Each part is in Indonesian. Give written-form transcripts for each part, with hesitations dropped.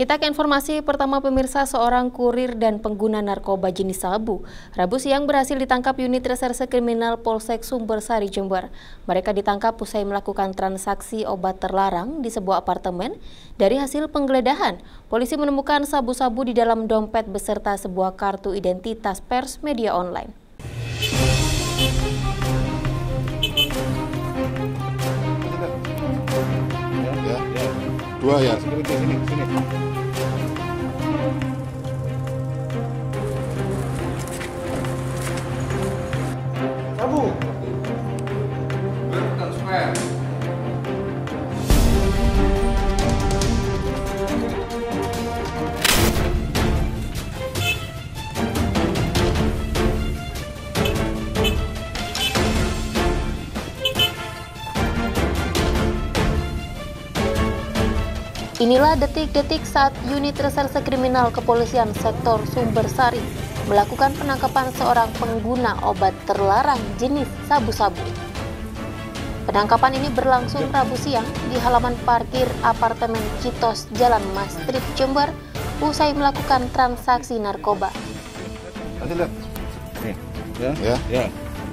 Kita ke informasi pertama pemirsa, seorang kurir dan pengguna narkoba jenis sabu Rabu siang berhasil ditangkap unit reserse kriminal Polsek Sumbersari, Jember. Mereka ditangkap usai melakukan transaksi obat terlarang di sebuah apartemen. Dari hasil penggeledahan, polisi menemukan sabu-sabu di dalam dompet beserta sebuah kartu identitas pers media online. Dua ya. Sini. Inilah detik-detik saat unit reserse kriminal kepolisian sektor Sumbersari melakukan penangkapan seorang pengguna obat terlarang jenis sabu-sabu. Penangkapan ini berlangsung Rabu siang di halaman parkir apartemen Citos, Jalan Mastrip, Jember, usai melakukan transaksi narkoba.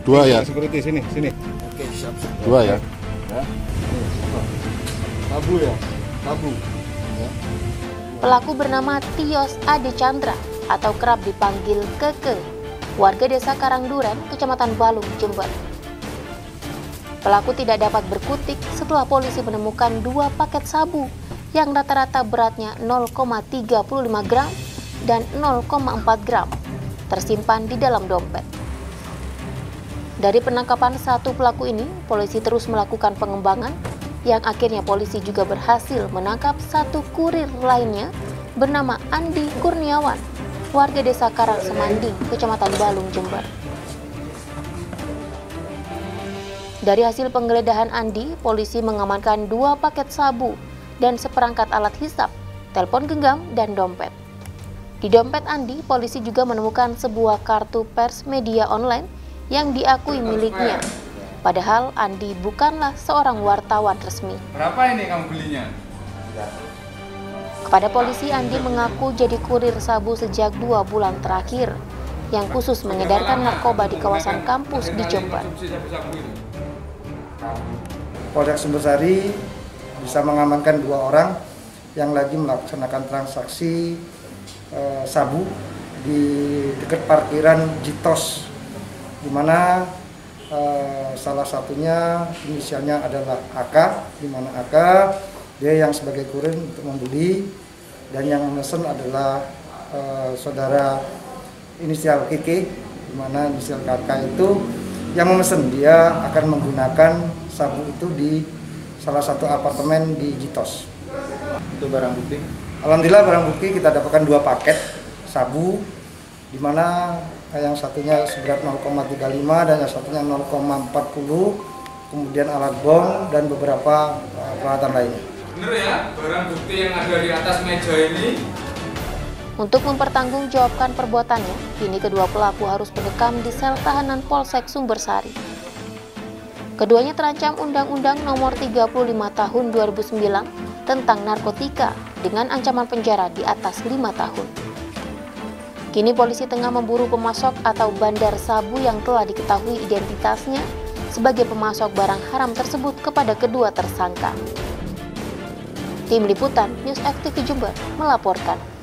Dua ya. Security sini. Oke, siap. Dua ya. Sabu ya. Pelaku bernama Tios Ade Chandra atau kerap dipanggil Keke, warga desa Karangduren, kecamatan Balung, Jember. Pelaku tidak dapat berkutik setelah polisi menemukan dua paket sabu yang rata-rata beratnya 0,35 gram dan 0,4 gram tersimpan di dalam dompet. Dari penangkapan satu pelaku ini, polisi terus melakukan pengembangan yang akhirnya polisi juga berhasil menangkap satu kurir lainnya bernama Andi Kurniawan, warga desa Karang Semanding, kecamatan Balung, Jember. Dari hasil penggeledahan Andi, polisi mengamankan dua paket sabu dan seperangkat alat hisap, telepon genggam, dan dompet. Di dompet Andi, polisi juga menemukan sebuah kartu pers media online yang diakui miliknya. Padahal Andi bukanlah seorang wartawan resmi. Berapa ini kamu belinya? Kepada polisi, Andi mengaku jadi kurir sabu sejak 2 bulan terakhir, yang khusus mengedarkan narkoba di kawasan kampus di Jember. Polsek Sumbersari bisa mengamankan 2 orang yang lagi melaksanakan transaksi sabu di dekat parkiran Citos, di mana salah satunya inisialnya adalah AK, di mana AK dia yang sebagai kurir untuk membeli, dan yang memesan adalah saudara inisial KK, di mana inisial KK itu yang memesan dia akan menggunakan sabu itu di salah satu apartemen di Citos. Itu barang bukti. Alhamdulillah barang bukti kita dapatkan 2 paket sabu, di mana yang satunya seberat 0,35 dan yang satunya 0,40, kemudian alat bom dan beberapa peralatan lainnya. Benar ya, barang bukti yang ada di atas meja ini. Untuk mempertanggungjawabkan perbuatannya, kini kedua pelaku harus mendekam di sel tahanan Polsek Sumbersari. Keduanya terancam Undang-Undang Nomor 35 Tahun 2009 tentang narkotika dengan ancaman penjara di atas 5 tahun. Kini polisi tengah memburu pemasok atau bandar sabu yang telah diketahui identitasnya sebagai pemasok barang haram tersebut kepada kedua tersangka. Tim Liputan News FTV Jember melaporkan.